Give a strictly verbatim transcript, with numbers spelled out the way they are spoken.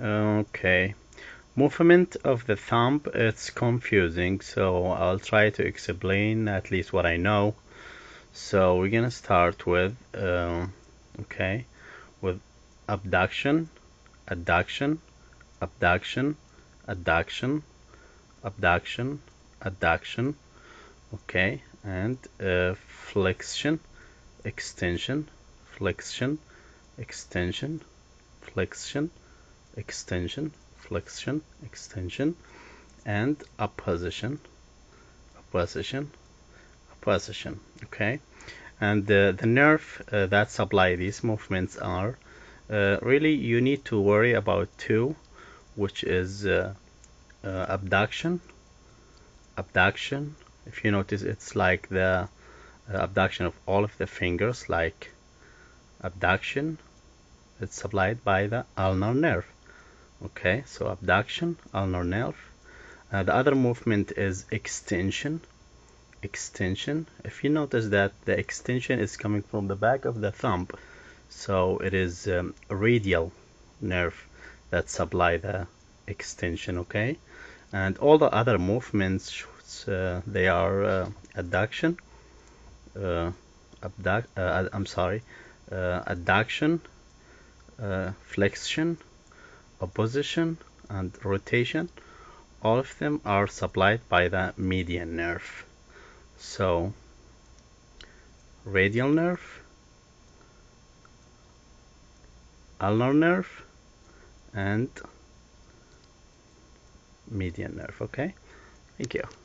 Okay. Movement of the thumb, it's confusing, so I'll try to explain at least what I know. So we're gonna start with uh, okay, with abduction, adduction, abduction, adduction, abduction, adduction, okay, and uh, flexion, extension, flexion, extension, flexion, extension, flexion, extension, and opposition, opposition, opposition, okay. And uh, the nerve uh, that supply these movements are uh, really you need to worry about two, which is uh, uh, abduction, abduction. If you notice, it's like the uh, abduction of all of the fingers, like abduction. It's supplied by the ulnar nerve. Okay, so abduction, ulnar nerve. Uh, the other movement is extension, extension. If you notice that the extension is coming from the back of the thumb, so it is um, radial nerve that supply the extension. Okay, and all the other movements, uh, they are uh, adduction, uh, abduct, uh, I'm sorry, uh, adduction, Uh, flexion, opposition, and rotation. All of them are supplied by the median nerve. So radial nerve, ulnar nerve, and median nerve. Okay, thank you.